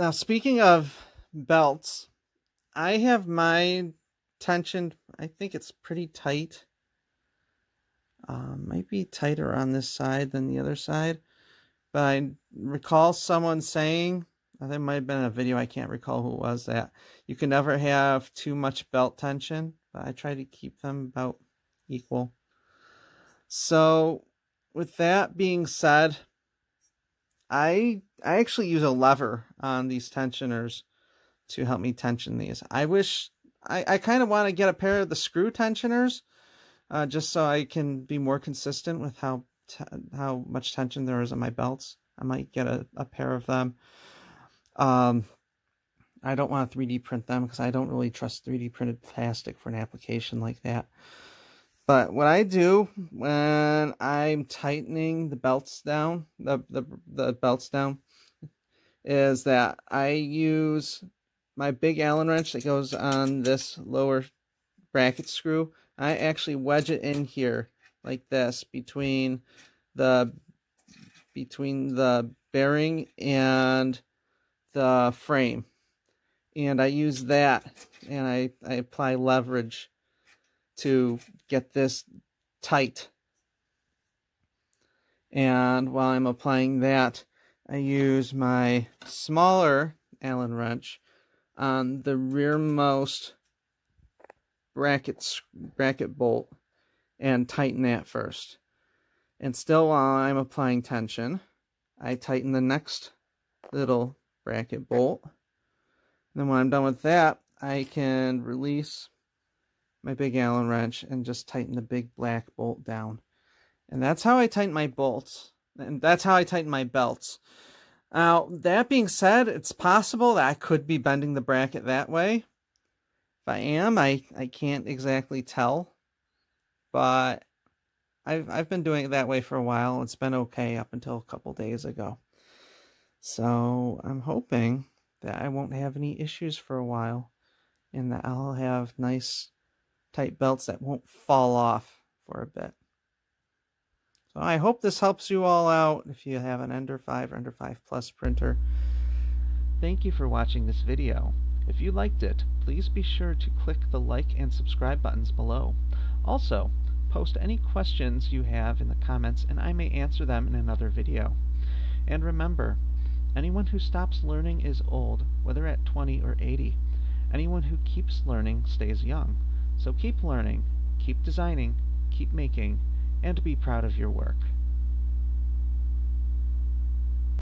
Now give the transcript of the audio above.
Now, speaking of belts, I have mine tensioned. I think it's pretty tight. Might be tighter on this side than the other side. But I recall someone saying, there might have been a video, I can't recall who it was, that you can never have too much belt tension. But I try to keep them about equal. So with that being said, I actually use a lever on these tensioners to help me tension these. I wish, I kind of want to get a pair of the screw tensioners just so I can be more consistent with how much tension there is on my belts. I might get a pair of them. I don't want to 3D print them because I don't really trust 3D printed plastic for an application like that. But what I do when I'm tightening the belts down, the belts down, is that I use my big Allen wrench that goes on this lower bracket screw. I actually wedge it in here like this between the bearing and the frame. And I use that and I apply leverage to get this tight. And while I'm applying that, I use my smaller Allen wrench on the rearmost bracket bolt and tighten that first. And still, while I'm applying tension, I tighten the next little bracket bolt. And then when I'm done with that, I can release my big Allen wrench and just tighten the big black bolt down. And that's how I tighten my bolts. And that's how I tighten my belts. Now, that being said, it's possible that I could be bending the bracket that way. If I am, I can't exactly tell. But I've been doing it that way for a while. It's been okay up until a couple days ago. So I'm hoping that I won't have any issues for a while and that I'll have nice tight belts that won't fall off for a bit. So I hope this helps you all out if you have an Ender 5 or Ender 5 Plus printer. Thank you for watching this video. If you liked it, please be sure to click the like and subscribe buttons below. Also, post any questions you have in the comments and I may answer them in another video. And remember, anyone who stops learning is old, whether at 20 or 80. Anyone who keeps learning stays young. So keep learning, keep designing, keep making, and be proud of your work.